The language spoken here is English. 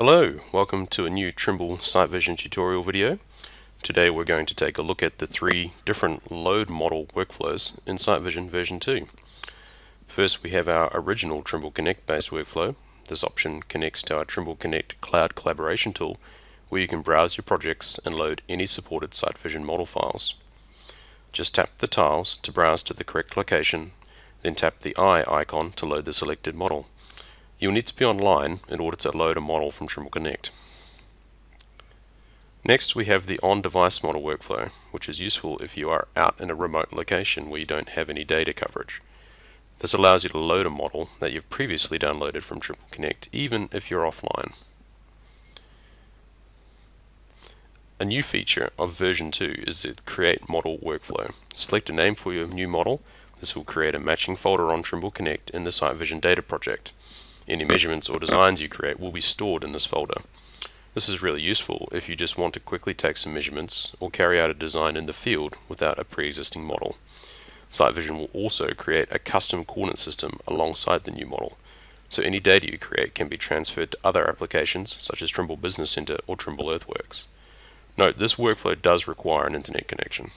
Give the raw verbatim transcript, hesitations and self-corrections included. Hello, welcome to a new Trimble SiteVision tutorial video. Today we're going to take a look at the three different load model workflows in SiteVision version two. First we have our original Trimble Connect based workflow. This option connects to our Trimble Connect cloud collaboration tool where you can browse your projects and load any supported SiteVision model files. Just tap the tiles to browse to the correct location, then tap the eye icon to load the selected model. You'll need to be online in order to load a model from Trimble Connect. Next we have the on-device model workflow, which is useful if you are out in a remote location where you don't have any data coverage. This allows you to load a model that you've previously downloaded from Trimble Connect even if you're offline. A new feature of version two is the Create Model workflow. Select a name for your new model. This will create a matching folder on Trimble Connect in the SiteVision data project. Any measurements or designs you create will be stored in this folder. This is really useful if you just want to quickly take some measurements or carry out a design in the field without a pre-existing model. SiteVision will also create a custom coordinate system alongside the new model, so any data you create can be transferred to other applications such as Trimble Business Center or Trimble Earthworks. Note, this workflow does require an internet connection.